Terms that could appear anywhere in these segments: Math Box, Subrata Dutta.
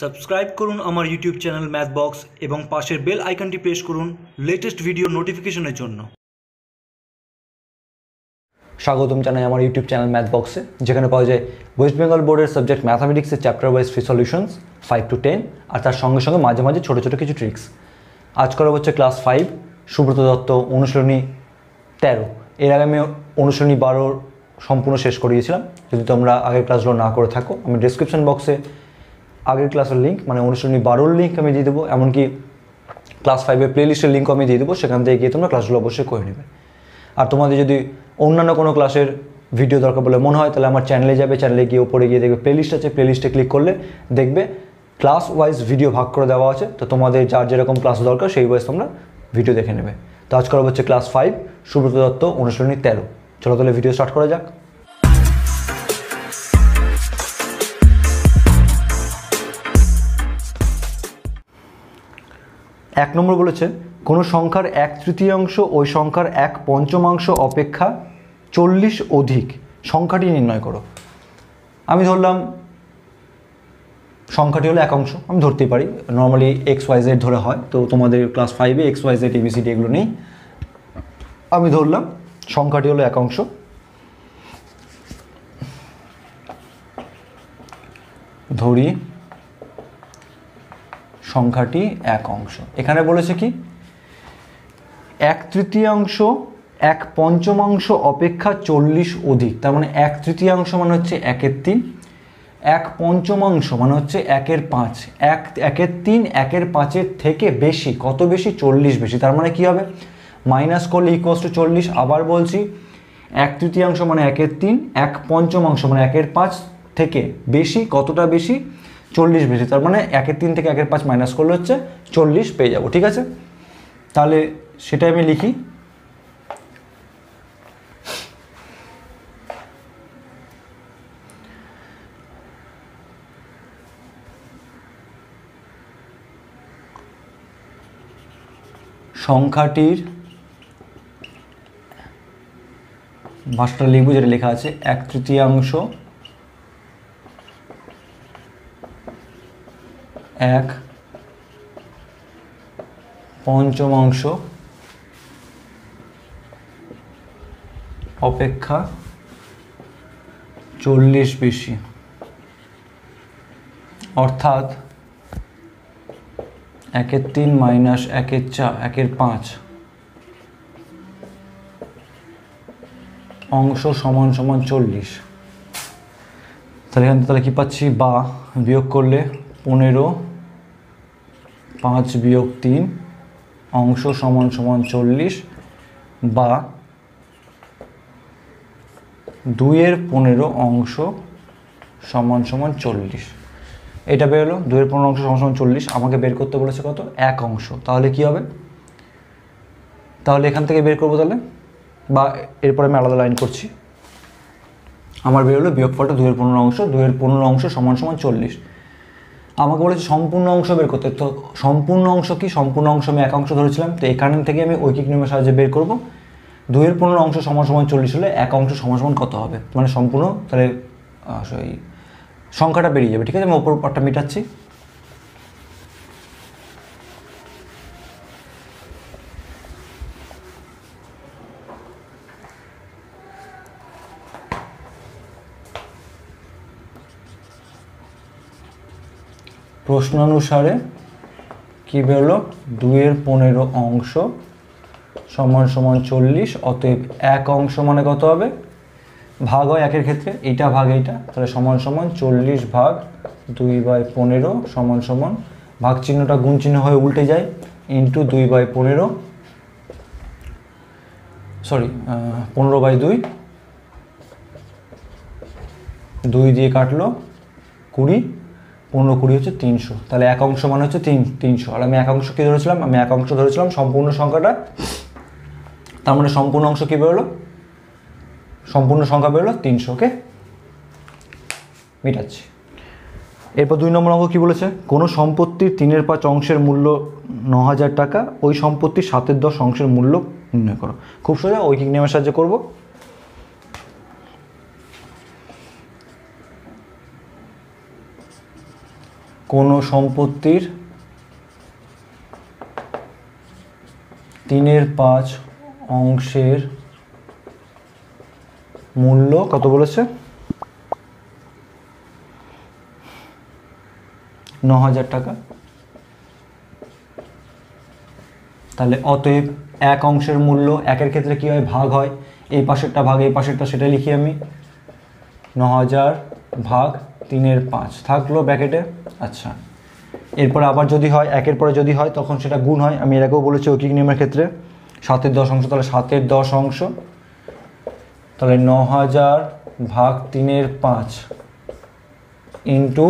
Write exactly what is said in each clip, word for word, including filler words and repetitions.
Subscribe करुन आमार YouTube channel math box एवं पाशेर बेल आइकनटी प्रेस करुन लेटेस्ट भिडियो नोटिफिकेशनेर जोन्नो। स्वागतम जानाई आमार यूट्यूब चैनल मैथ बक्से जेखाने पावा जाय वेस्ट बेंगल बोर्डेर सबजेक्ट मैथमेटिक्सेर chapter wise free solutions five two ten और तार संगे संगे माझे माझे छोटो छोटो किछु ट्रिक्स। आज करा होच्छे क्लास फाइव सुब्रत दत्त अनुशीलनी तेरो। एर आगे आमि अनुशीलनी बारो सम्पूर्ण शेष करियेछिलाम। जोदि तोमरा आगेर क्लासगुलो ना करे थाको आमि डेसक्रिप्शन बक्से आगे क्लासर लिंक मैं अनुशीलनी बारोर लिंक हमें दिए देव, एमनकि क्लास फाइव प्लेलिस्टर लिंक हमें दिए देव, सेखान गए तुम्हारा क्लासगुलो अवश्य कर और तुम्हारा जो अन्य को क्लासर भिडियो दरकार बोले मन है तो हमारे चैने जाए चैने गए ओपरे गए देखें प्लेलिस्ट आज प्लेलिस्टे क्लिक कर ले देखें क्लास वाइज भिडियो भाग कर देवा आज है। तो तुम्हारे जार जे रकम क्लास दरकार से वाइज तुम्हारा भिडियो देखे ने। तो आज करा हे क्लास फाइव सुब्रत दत्त अनुशीलनी तेरो। चलो तेल भिडियो स्टार्ट करा जा। एक नम्बर बोलेছে কোনো সংখ্যার एक তৃতীয়াংশ ওই সংখ্যার एक পঞ্চমাংশ অপেক্ষা চল্লিশ অধিক সংখ্যাটি নির্ণয় করো। আমি ধরলাম সংখ্যাটি হলো এক অংশ, আমি ধরতেই পারি নরমালি এক্স ওয়াই জেড ধরে হয়, তো তোমাদের ক্লাস ফাইভে এক্স ওয়াই জেড এবিসিডি এগুলো নেই। আমি ধরলাম সংখ্যাটি হলো এক অংশ, ধরি সংখ্যাটি এক অংশ। এখানে বলেছে কি এক তৃতীয়াংশ এক পঞ্চমাংশ অপেক্ষা চল্লিশ অধিক, তার মানে এক তৃতীয়াংশ মানে হচ্ছে একের তিন, এক পঞ্চমাংশ মানে হচ্ছে একের পাঁচ, এক একের তিন একের পাঁচের থেকে বেশি। কত বেশি? চল্লিশ বেশি। তার মানে কি হবে? মাইনাস করলে ইকুয়াল টু চল্লিশ। আবার বলছি এক তৃতীয়াংশ মানে একের তিন, এক পঞ্চমাংশ মানে একের পাঁচ থেকে বেশি। কতটা বেশি? চল্লিশ বেশি। তার মানে একের তিন থেকে একের পাঁচ মাইনাস করলে হচ্ছে চল্লিশ পেয়ে যাব। ঠিক আছে, তাহলে সেটা আমি লিখি সংখ্যাটির ভাষাটা লিখব যেটা লেখা আছে এক তৃতীয়াংশ এক পঞ্চমাংশ অপেক্ষা চল্লিশ বেশি। অর্থাৎ একের তিন মাইনাস একের চার একের পাঁচ অংশ সমান সমান চল্লিশ। তাহলে এখানে তাহলে কি পাচ্ছি? বা বিয়োগ করলে পনেরো পাঁচ বিয়োগ তিন অংশ সমান সমান চল্লিশ, বা দুইয়ের পনেরো অংশ সমান সমান চল্লিশ। এটা বেরোলো দুইয়ের পনেরো অংশ সমান সমান চল্লিশ। আমাকে বের করতে বলেছে কত? এক অংশ। তাহলে কি হবে? তাহলে এখান থেকে বের করবো, তাহলে বা এরপরে আমি আলাদা লাইন করছি। আমার বেরোলো বিয়োগফলটা দুইয়ের পনেরো অংশ, দুইয়ের পনেরো অংশ সমান সমান চল্লিশ। আমাকে বলেছে সম্পূর্ণ অংশ বের করতে। তো সম্পূর্ণ অংশ কি? সম্পূর্ণ অংশ আমি এক অংশ ধরেছিলাম, তো এখান থেকে আমি ঐকিক নিয়মের সাহায্যে বের করব। দুইয়ের পনেরো অংশ সমান সমান চল্লিশ হলে এক অংশ সমান সমান কত হবে? মানে সম্পূর্ণ তাহলে এই সংখ্যাটা বেরিয়ে যাবে। ঠিক আছে, আমি ওপর পাটটা মিটাচ্ছি। প্রশ্নানুসারে কি বেরোলো? দুইয়ের পনেরো অংশ সমান সমান চল্লিশ। অতএব এক অংশ মানে কত হবে? ভাগ হয় একের ক্ষেত্রে, এইটা ভাগ এইটা, তাহলে সমান সমান চল্লিশ ভাগ দুই বাই পনেরো সমান সমান ভাগ চিহ্নটা গুণ চিহ্ন হয়ে উল্টে যায়, ইন্টু দুই বাই পনেরো সরি পনেরো বাই দুই, দুই দিয়ে কাটলো কুড়ি, পনেরো কুড়ি হচ্ছে তিনশো। তাহলে এক অংশ মানে হচ্ছে তিন তিনশো। আর আমি এক অংশ কী ধরেছিলাম? আমি এক অংশ ধরেছিলাম সম্পূর্ণ সংখ্যাটা, তার মানে সম্পূর্ণ অংশ কী বেরোলো? সম্পূর্ণ সংখ্যা বেরোলো তিনশো। ওকে, মিটাচ্ছি। এরপর দুই নম্বর অঙ্ক কী বলেছে? কোনো সম্পত্তির তিনের পাঁচ অংশের মূল্য ন হাজার টাকা, ওই সম্পত্তির সাতের দশ অংশের মূল্য নির্ণয় করো। খুব সোজা, ঐকিক নিয়মের সাহায্যে করবো। कोनो सम्पत्तिर तीनेर पाँच अंशेर मूल्य कत बोलेছে नौ हजार टाका। ताहले अतएव एक अंशेर मूल्य एकेर क्षेत्रे कि हय़ भाग हय़ एई पाशेरटा भाग एई पाशेरटा सेटाई लिखी आमि नौ हजार भाग तीनेर पाँच थाकलो ब्रैकेटे। अच्छा एरपर आबार जदि हय़ एकेर परे जदि हय़ तखन सेटा गुण हय़। आमि एटाकेओ बोलेछि औकिक नियमेर क्षेत्रे सातेर दश अंश ताहले सातेर दश अंश ताहले नौ हजार भाग तीनेर पाँच इंटू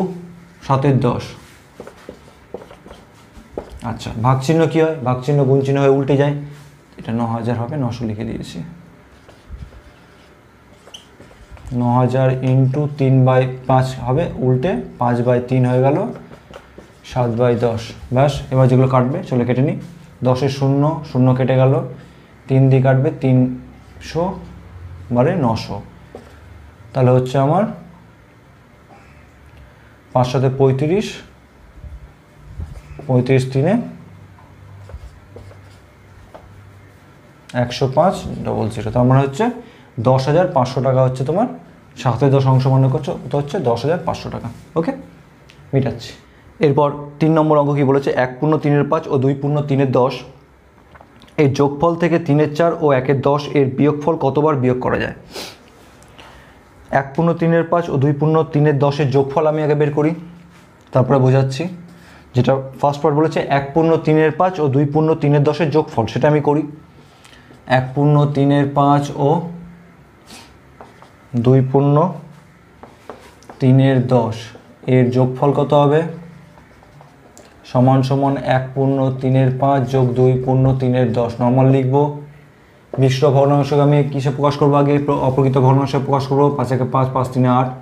सातेर दश। अच्छा भाग चिन्ह कि हय़ भाग चिन्ह गुण चिन्ह हय़ उल्टे जाए एटा नौ हजार हबे नौशो लिखे दिएछि नौ हज़ार इंटू तीन बाई पाँच हबे उल्टे पाँच बाई तीन हो गेल सात बाई दस। बस एबार जेगुलो काटबे चलो केटे नी दशेर शून्य शून्य केटे गेल तीन दिए काटबे तीनशो बारे नशो ताहले होच्छे आमार पाँच साथे पैंतीश पैंतीश तीने एकशो पाँच डबल जिरो तार माने होच्छे दस हज़ार पाँचशो टाका होच्छे तोमार साथे दश अंश मान करछो तो होच्छे दस हज़ार पाँचशो टाका। ओके मिटाচ্ছি। এরপর तीन নম্বর अंक কি বলেছে एक पूर्ण तीन एर पाँच और दुई पूर्ण तीन एर दस এই যোগফল থেকে तीन एर चार और एक एर दस एर বিয়োগফল কতবার বিয়োগ করা যায়। एक पूर्ण तीन एर पाँच और दुई पूर्ण तीन एर दस एर যোগফল আমি আগে বের করি তারপরে বোঝাচ্ছি। যেটা ফার্স্ট পার্ট বলেছে एक पूर्ण तीन एर पाँच और दुई पूर्ण तीन एर दस एर যোগফল সেটা আমি করি एक पूर्ण तीन एर पाँच ও दुई पूर्ण तीन एर दस एर जोगफल कत हबे समान समान एक पूर्ण तीन एर पाँच जोग दुई पूर्ण तीन एर दस नर्माल लिखब। मिश्र भग्नांशके आमि किसे प्रकाश करब आगे अपरकृत भग्नांशे प्रकाश करब पाँच एके पाँच पाँच तीने आठ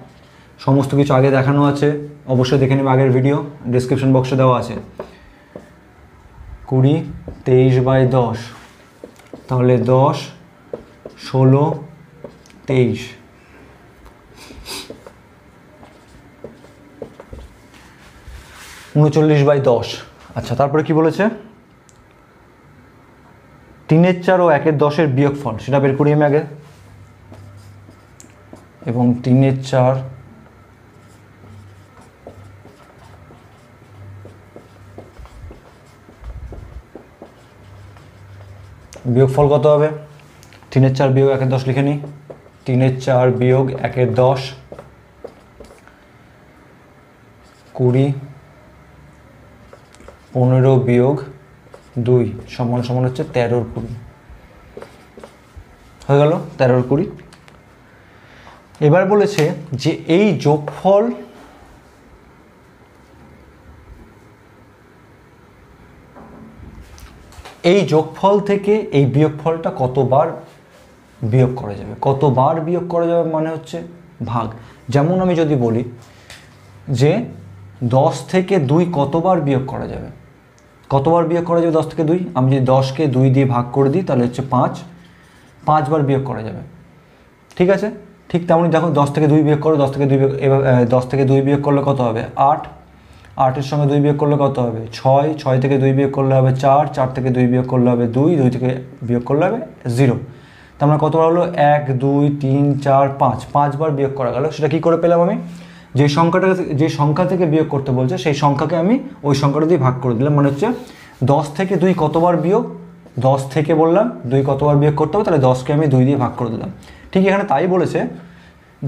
समस्त किछु आगे देखानो आछे अवश्यई देखे नेब आगेर भिडियो डेसक्रिपशन बक्से देवा आछे कुड़ी तेईश बाई दस ताहले दस षोलो तेईश ऊनचल्लिस बाई दस। अच्छा तारपरे कि बोलेছে तीन एर चार और एक एर दस एर बियोगफल सेटा बेर करी आमि आगे एबं तीन एर चार बियोगफल कत हबे तीन एर चार बियोग एक एर दस लिखे निই तीन एर चार बियोग एक एर दस कूड़ी पंद्रह वियोग दुई समान समान होच्छे तेरोर कुड़ी हो गेल तेरोर कुड़ी। एबार बोलेছে যে এই যোগফল এই যোগফল থেকে এই বিয়োগফলটা কতবার বিয়োগ করা যাবে কতবার বিয়োগ করা যাবে মানে হচ্ছে ভাগ। যেমন আমি যদি বলি যে দশ থেকে দুই কতবার বিয়োগ করা যাবে কতবার বিয়োগ করা যাবে দশ থেকে দুই আমি যদি দশ কে দুই দিয়ে ভাগ করে দিই তাহলে হচ্ছে পাঁচ পাঁচ বার বিয়োগ করা যাবে। ঠিক আছে ঠিক তেমনি দেখো দশ থেকে দুই বিয়োগ করো দশ থেকে দুই বিয়োগ দশ থেকে দুই বিয়োগ করলে কত হবে আট আট এর সঙ্গে দুই বিয়োগ করলে কত হবে ছয় ছয় থেকে দুই বিয়োগ করলে হবে চার চার থেকে দুই বিয়োগ করলে হবে দুই দুই থেকে বিয়োগ করলে হবে জিরো। তার মানে কতবার হলো এক দুই তিন চার পাঁচ পাঁচ বার বিয়োগ করা গেল। সেটা কি করে পেলাম আমি যে সংখ্যাটা যে সংখ্যা থেকে বিয়োগ করতে বলছে সেই সংখ্যাকে আমি ওই সংখ্যাটা দিয়ে ভাগ করে দিলাম মানে হচ্ছে দশ থেকে দুই কতবার বিয়োগ দশ থেকে বললাম দুই কতবার বিয়োগ করতে হবে তাহলে দশকে আমি দুই দিয়ে ভাগ করে দিলাম। ঠিক এখানে তাই বলেছে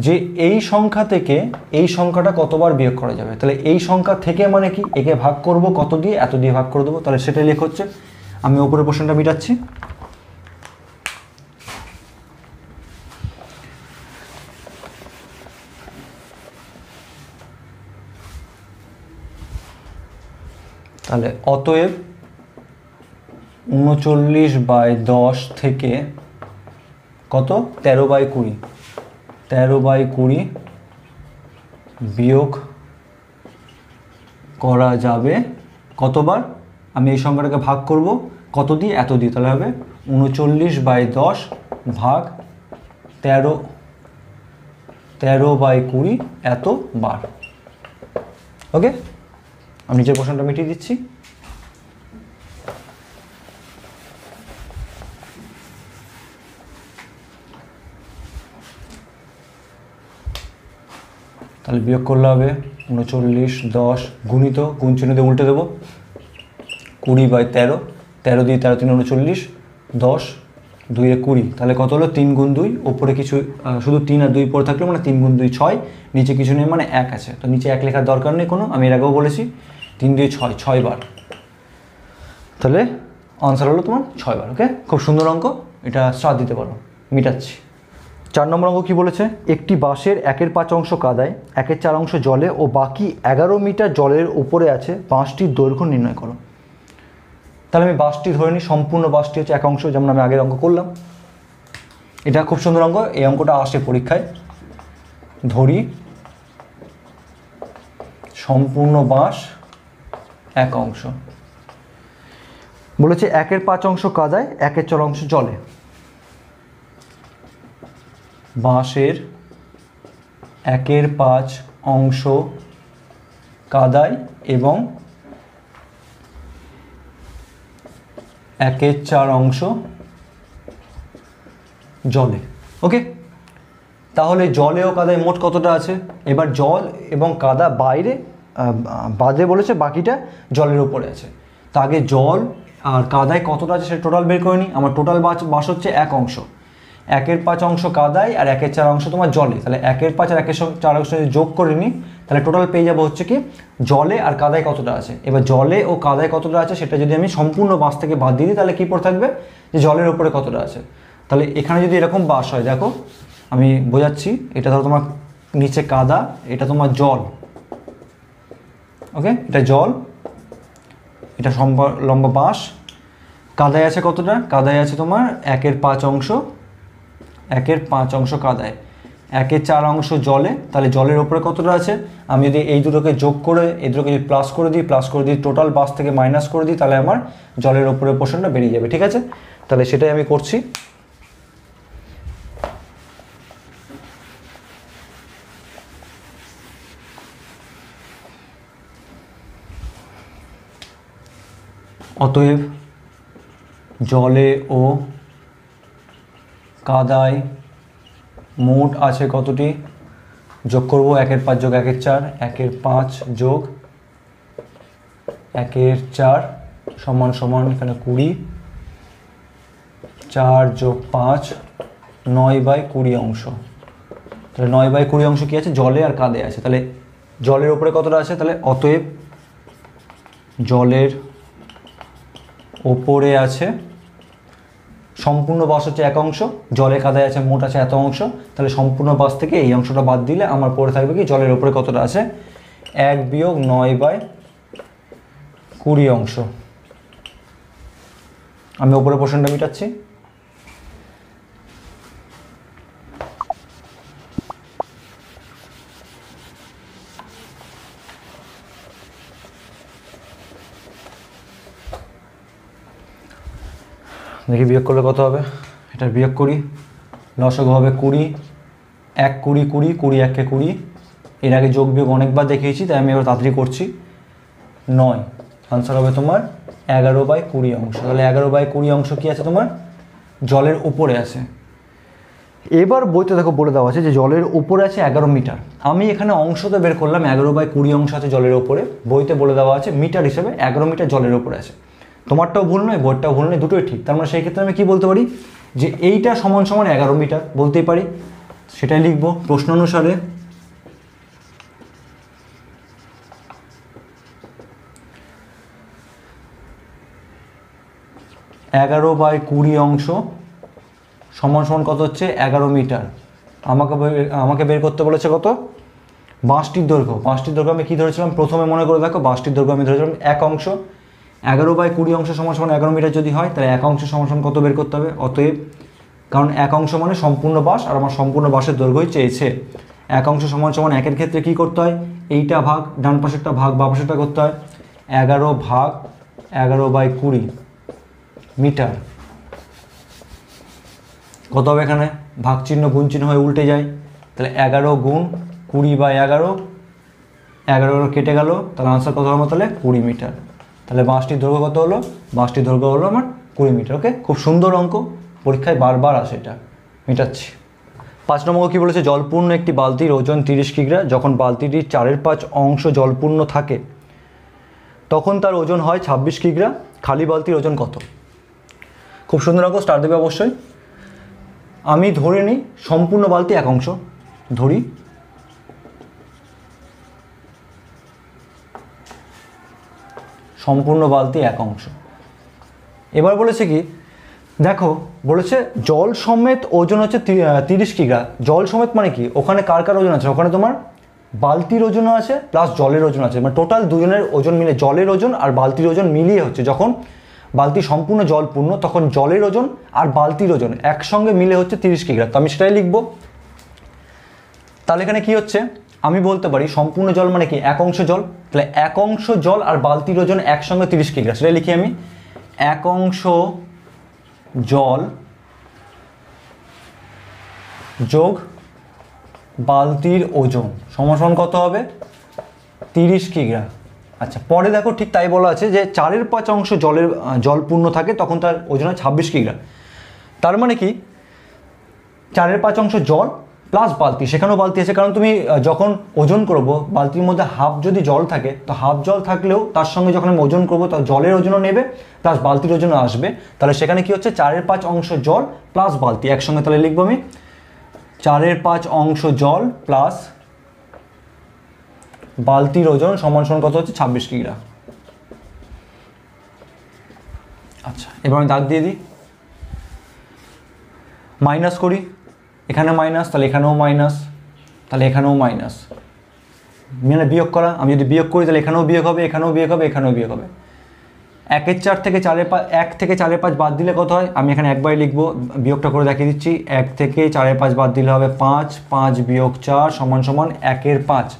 যে এই সংখ্যা থেকে এই সংখ্যাটা কতবার বিয়োগ করা যাবে তাহলে এই সংখ্যা থেকে মানে কি একে ভাগ করব কত দিয়ে এত দিয়ে ভাগ করে দেবো তাহলে সেটাই লেখা হচ্ছে। আমি উপরের প্রশ্নটা মিটাচ্ছি তাহলে অতএব ঊনচল্লিশ বাই দশ থেকে কত তেরো বাই কুড়ি তেরো বাই কুড়ি বিয়োগ করা যাবে কতবার আমি এই সংখ্যাটাকে ভাগ করব কত দিয়ে এত দিয়ে তাহলে হবে ঊনচল্লিশ বাই দশ ভাগ তেরো তেরো বাই কুড়ি এত বার। ওকে আমি নিচের পোরশনটা মিটিয়ে দিচ্ছি। তাহলে বিয়োগ করলে হবে উনচল্লিশ দশ গুণিত গুণ চিহ্ন দিয়ে উল্টে দেবো কুড়ি বাই তেরো, তেরো দিয়ে তেরো তিন উনচল্লিশ, দশ দুইয়ে কুড়ি, তাহলে কত হলো তিন গুণ দুই। ওপরে কিছু শুধু তিন আর দুই পরে থাকলো মানে তিন গুণ দুই ছয়, নিচে কিছু নেই মানে এক আছে, তো নিচে এক লেখার দরকার নেই কোনো, আমি এর আগেও বলেছি তিন দুই ছয় ছয় বার, তাহলে আনসার হলো তোমার ছয় বার। ওকে, খুব সুন্দর অঙ্ক, এটা সাথ দিতে পারো, মিটাচ্ছি। চার নম্বর অঙ্ক কী বলেছে, একটি বাঁশের একের পাঁচ অংশ কাদায় একের চার অংশ জলে ও বাকি এগারো মিটার জলের উপরে আছে, বাঁশটির দৈর্ঘ্য নির্ণয় করো। তাহলে আমি বাঁশটি ধরে নিই, সম্পূর্ণ বাঁশটি হচ্ছে এক অংশ, যেমন আমি আগের অঙ্ক করলাম। এটা খুব সুন্দর অঙ্ক, এই অঙ্কটা আসে পরীক্ষায়, ধরি সম্পূর্ণ বাঁশ এক অংশ। বলেছে একের পাঁচ অংশ কাদায় একের চার অংশ জলে, বাঁশের একের পাঁচ অংশ কাদায় এবং একের চার অংশ জলে। ওকে, তাহলে জলে ও কাদায় মোট কতটা আছে, এবার জল এবং কাদা বাইরে বাদে বলেছে বাকিটা জলের উপরে আছে, তা আগে জল আর কাদায় কতটা আছে সেটা টোটাল বের করে নিই। আমার টোটাল বাস হচ্ছে এক অংশ, একের পাঁচ অংশ কাদায় আর একের চার অংশ তোমার জলে, তাহলে একের পাঁচ আর একের চার অংশ যদি যোগ করে নিই তাহলে টোটাল পেয়ে যাবো হচ্ছে কি জলে আর কাদায় কতটা আছে। এবার জলে ও কাদায় কতটা আছে সেটা যদি আমি সম্পূর্ণ বাঁশ থেকে বাদ দিয়ে দিই তাহলে কী পড়ে থাকবে, যে জলের ওপরে কতটা আছে। তাহলে এখানে যদি এরকম বাঁশ হয়, দেখো আমি বোঝাচ্ছি, এটা ধরো তোমার নিচে কাদা, এটা তোমার জল, ওকে এটা জল, এটা সম্পূর্ণ লম্বা বাঁশ, কাদায় আছে কতটা, কাদায় আছে তোমার একের পাঁচ অংশ, একের পাঁচ অংশ কাদায় একের চার অংশ জলে, তাহলে জলের ওপরে কতটা আছে। আমি যদি এই দুটোকে যোগ করে এই দুটোকে যদি প্লাস করে দিই প্লাস করে দিই টোটাল বাস থেকে মাইনাস করে দিই তাহলে আমার জলের ওপরে পোর্শনটা বেরিয়ে যাবে, ঠিক আছে। তাহলে সেটাই আমি করছি, অতএব জলে ও কাদায় মোট আছে কতটি, যোগ করব একের পাঁচ যোগ একের চার, একের পাঁচ যোগ একের চার সমান সমান এখানে কুড়ি, চার যোগ পাঁচ নয় বাই কুড়ি অংশ, তাহলে নয় বাই কুড়ি অংশ কী আছে, জলে আর কাদে আছে, তাহলে জলের ওপরে কতটা আছে, তাহলে অতএব জলের ওপরে আছে সম্পূর্ণ বাস হচ্ছে এক অংশ, জলে কাদায় আছে মোট আছে এত অংশ, তাহলে সম্পূর্ণ বাস থেকে এই অংশটা বাদ দিলে আমার পড়ে থাকবে কি জলের ওপরে কতটা আছে, এক বিয়োগ নয় বাই কুড়ি অংশ। আমি ওপরে পোর্শনটা মিটাচ্ছি, দেখি বিয়োগ করলে কত হবে, এটা বিয়োগ করি, লসগ হবে কুড়ি, এক কুড়ি কুড়ি কুড়ি একে কুড়ি, এর আগে যোগ বিয়োগ অনেকবার দেখিয়েছি তাই আমি এবার তাড়াতাড়ি করছি, নয় আনসার হবে তোমার এগারো বাই কুড়ি অংশ। তাহলে এগারো বাই কুড়ি অংশ কী আছে তোমার, জলের উপরে আছে। এবার বইতে দেখো বলে দেওয়া আছে যে জলের উপরে আছে এগারো মিটার, আমি এখানে অংশ তো বের করলাম এগারো বাই কুড়ি অংশ আছে জলের ওপরে, বইতে বলে দেওয়া আছে মিটার হিসেবে এগারো মিটার জলের ওপরে আছে, তোমারটাও ভুল নয় বোর্ডটাও ভুল নয় দুটোই ঠিক, তার মানে সেই ক্ষেত্রে আমি কী বলতে পারি যে এইটা সমান সমান এগারো মিটার বলতেই পারি, সেটাই লিখব প্রশ্ন অনুসারে। এগারো বাই কুড়ি অংশ সমান সমান কত হচ্ছে এগারো মিটার, আমাকে আমাকে বের করতে বলেছে কত, বাঁশটির দৈর্ঘ্য, বাঁশটির দৈর্ঘ্য আমি কী ধরেছিলাম প্রথমে মনে করে দেখো, বাঁশটির দৈর্ঘ্য আমি ধরেছিলাম এক অংশ, এগারো বাই কুড়ি অংশ সমান সমান এগারো মিটার যদি হয় তাহলে এক অংশ সমান সমান কত বের করতে হবে, অতএব কারণ এক অংশ মানে সম্পূর্ণ বাস আর আমার সম্পূর্ণ বাসের দৈর্ঘ্যই চেয়েছে, এক অংশ সমান সমান একের ক্ষেত্রে কী করতে হয়, এইটা ভাগ ডান পাশেরটা ভাগ বাম পাশেরটা করতে হয়, এগারো ভাগ এগারো বাই কুড়ি মিটার কত হবে, এখানে ভাগ চিহ্ন গুণ চিহ্ন হয়ে উল্টে যায়, তাহলে এগারো গুণ কুড়ি বাই এগারো एगारो केटे गल आंसर कत हलो तेल कुड़ी मीटार तेल बाँसटी दैर्घ्य कत हलो बाँसटी दैर्घ्य हलो आमार कुड़ी मीटार। ओके खूब सुंदर अंक परीक्षा बार बार आसे एटा मेटाच्छी। पाँच नम्बर कि बोलेछे जलपूर्ण एक बालतिर ओजन त्रिश किग्रा जखन बालतिर चारेर पाँच अंश जलपूर्ण थाके तखन तार ओजन हय छब्बीस किग्रा खाली बालतिर ओजन कत। खूब सुंदर अंक स्टार देबे अवश्यई। आमी धरे निई सम्पूर्ण बालति एक अंश धरि सम्पूर्ण बालति एक अंश। एबार बोलेछे कि देखो बोलेछे जल समेत ओजन होच्छे त्रिश किग्रा। जल समेत माने कि ओखाने कार कार ओजन आछे ओखाने तोमार बालतिर ओजन आछे प्लस जलेर ओजन आछे माने टोटाल दुजोनेर ओजन मिले जलेर ओजन और बालतिर ओजन मिलिए होच्छे जखन बालति सम्पूर्ण जलपूर्ण तखन जलेर ओजन और बालतिर ओजन एकसंगे मिले होच्छे त्रिश किग्रा। तो आमि सेटाई लिखबो। ताहले एखाने कि होच्छे आमि बोलते पारी सम्पूर्ण जल माने कि एक अंश जल ताहले एक अंश जल और बालतिर ओजन एकसंगे त्रिश किग्रा। सेटाई लिखि आमि एक अंश जल जोग बालतिर ओजन समान कत होबे त्रिश किग्रा। अच्छा परे देखो ठीक ताई बोला आछे जे चारेर पाँच अंश जलेर जलपूर्ण थाके तखन तार ओजन हय छब्बीस किग्रा। तार माने कि चारेर पाँच अंश जल प्लस बालति सेखानेও बालति आछे कारण तुमि जखन ओजन करबो बालतिर मध्ये हाफ जदि जल थाके तो हाफ जल थाकलेও तार संगे जखन आमि ओजन करबो तो जलेर ओजनও नेবে प्लस बालतिर ओजनও आसবে। ताहले सेखाने कि हच्छे चारेर पाँच अंश जल प्लस बालति एकसंगे। ताहले लिखबो आमि चारेर पाँच अंश जल प्लस बालतिर ओजन समान समान कत हच्छे छब्बीस किग्रा। अच्छा एबार आमि दाग दिये दिई माइनास करी एखाने माइनस ताहले एखानेও माइनस ताहले एखानेও माइनस माने वियोग करा आमि जदि वियोग करी ताहले एखानेও वियोग होबे एखानेও वियोग होबे एखानेও वियोग होबे। एक एर चार थेके चारे पाँच एक थेके चारे पाँच बाद दिले कत हय आमि एखाने एकबारই लिखबो वियोगटा करे देखिये दिচ্ছি। एक थेके चारे पाँच बाद दिले होबे पाँच पाँच वियोग चार समान समान एक एर पाँच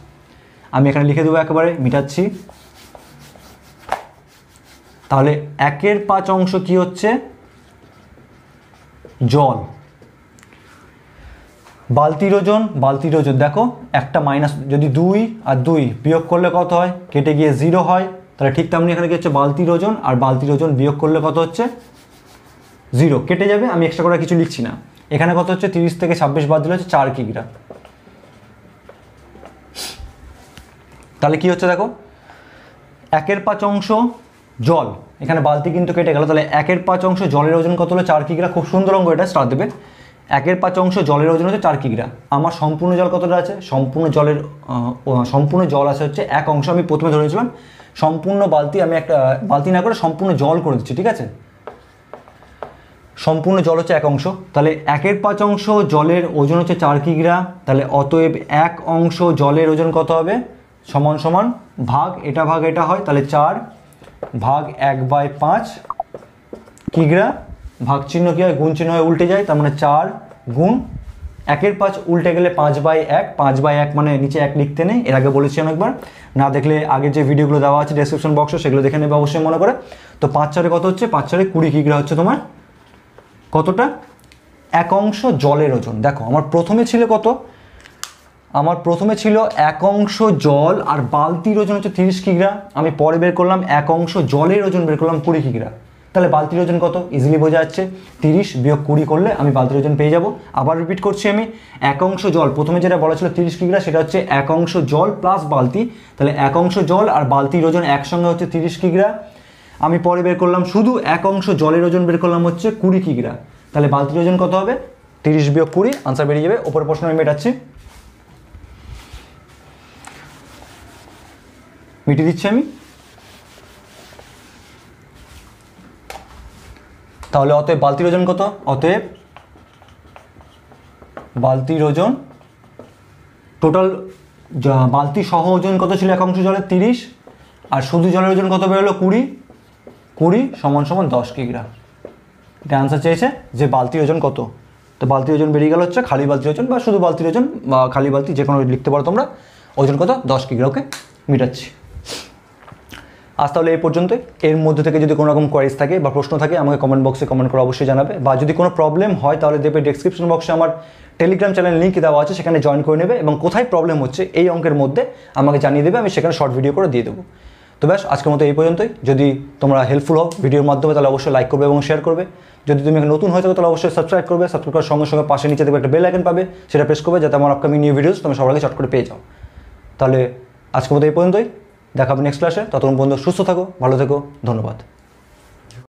आमि एखाने लिखे देबो एकेबारे मेटाচ্ছি। তাহলে एक एर पाँच अंश কি হচ্ছে জল बालतिर ओजन बालतिर ओजन देखो एक माइनस यदि दुई और दुई वियोग कर ले कत है केटे गए जिरो है ताहले ठीक तेमनि एखाने कि हच्छे बालतिर ओजन और बालतिर ओजन वियोग कर ले कत हच्छे जिरो केटे जाबे आमि एक्सट्रा करे किछु लिखछि ना। एखाने कत हच्छे त्रिश थेके छब्बीस बाद दिले हच्छे चार किग्रा। ताहले कि हच्छे देखो एकेर पाँच अंश जल एखाने बालति किन्तु केटे गेल ताहले एकेर पाँच अंश जलेर ओजन कत हलो चार किग्रा। खूब सुंदर अंक एटा स्टार देबे। एकेर पाँच अंश जलेर ओजन होच्छे चार किग्रा। आमार सम्पूर्ण जल कतटा आछे सम्पूर्ण जलेर सम्पूर्ण जल आछे होच्छे एक अंश। आमि प्रथमे धरे निलाम सम्पूर्ण बालति आमि एकटा बालति ना करे सम्पूर्ण जल करे दिच्छि ठीक आछे। सम्पूर्ण जल होच्छे एक अंश ताहले एकेर पाँच अंश जलेर ओजन होच्छे चार किग्रा। ताहले अतएव एक अंश जलेर ओजन कत होबे समान समान भाग एटा भाग एटा हय ताहले चार भाग एक बाय पाँच किग्रा। भाग चिन्ह क्या है गुण चिन्ह है उल्टे जाए तार माने चार गुण एकेर पाँच उल्टे गेले पाँच बाय एक पाँच बाय एक माने नीचे एक लिखते नहीं एर आगे बोलेछि अनेकबार ना देखले आगे जो भिडियोगुलो देवा आछे डेस्क्रिप्शन बक्से सेगुलो देखे नेबे अवश्य मने करे। तो पाँच चारे कत हच्छे पाँच चारे कुड़ी किग्रा हच्छे तोमार कतटा एक अंश जलेर ओजन। देखो आमार प्रथमे छिलो कत आमार प्रथमे छिलो एक अंश जल और बालतिर ओजन हच्छे त्रिश किग्रा। आमि परे बेर करलाम एक अंश जलेर ओजन बेर करलाम कुड़ी किग्रा। ताहले बालतिर ओजन कत इजिली बोझा जाच्छे त्रिश वियोग कुड़ी करले आमि बालतिर ओजन पेये जाबो। आबार रिपिट करछि आमि एक अंश जल प्रथमे जेटा बला छिलो त्रिश किग्रा सेटा हच्छे एक अंश जल प्लस बालति ताहले एक अंश जल और बालतिर ओजन एकसंगे हच्छे त्रिश किग्रा। आमि परे बेर करलाम शुधु एक अंश जलेर ओजन बेर करलाम हच्छे कुड़ी किग्रा ताहले बालतिर ओजन कत होबे त्रिश वियोग कुड़ी आंसर बेरिये जाबे। ओपरेर प्रश्न आमि मेटाচ্ছি मिटिয়ে দিচ্ছি आमि। ताहले अतएव बालतिर ओजन कत अतएव बालतिर ओजन टोटाल बालति सह ओजन कत छिलो एक अंश जले त्रिश और शुधु जलेर ओजन कत बेर हलो कुड़ी कुड़ी समान समान दस किग्रा। एटा आंसर चेयेछे जे बालतिर ओजन कत तो बालतिर ओजन बेरिये गेल हच्छे खाली बालतिर ओजन बा शुधु बालतिर ओजन बा खाली बालति जे कोनो लिखते पारो तोमरा ओजन कत दस किग्रा। ओके मिटाচ্ছি। आज তাহলে এই পর্যন্তই। এর মধ্যে থেকে যদি কোনো রকম কোয়েরিজ থাকে বা প্রশ্ন থাকে আমাকে কমেন্ট বক্সে কমেন্ট করে অবশ্যই জানাবে। বা যদি কোনো প্রবলেম হয় তাহলে দেখবে ডেসক্রিপশন বক্সে আমার টেলিগ্রাম চ্যানেল লিংক দেওয়া আছে সেখানে জয়েন করে নেবে এবং কোথায় প্রবলেম হচ্ছে এই অঙ্কের মধ্যে আমাকে জানিয়ে দেবে আমি সেখানে শর্ট ভিডিও করে দিয়ে দেব। তো ব্যাস আজকের মতো এই পর্যন্তই। যদি তোমরা হেল্পফুল হও ভিডিওর মাধ্যমে তাহলে অবশ্যই লাইক করবে এবং শেয়ার করবে। যদি তুমি নতুন হয়ে থাকো তাহলে অবশ্যই সাবস্ক্রাইব করবে। সাবস্ক্রাইব করার সঙ্গে সঙ্গে পাশে নিচে দেখবে একটা বেল আইকন পাবে সেটা প্রেস করবে যাতে আমার আপকামিং নিউ ভিডিওস তোমরা সবার আগে চট করে পেয়ে যাও। তাহলে আজকের মতো এই পর্যন্তই, দেখা হবে নেক্সট ক্লাসে। ততক্ষণ বন্ধু সুস্থ থাকো, ভালো থেকো, ধন্যবাদ।